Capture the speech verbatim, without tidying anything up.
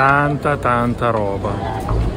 tanta tanta roba.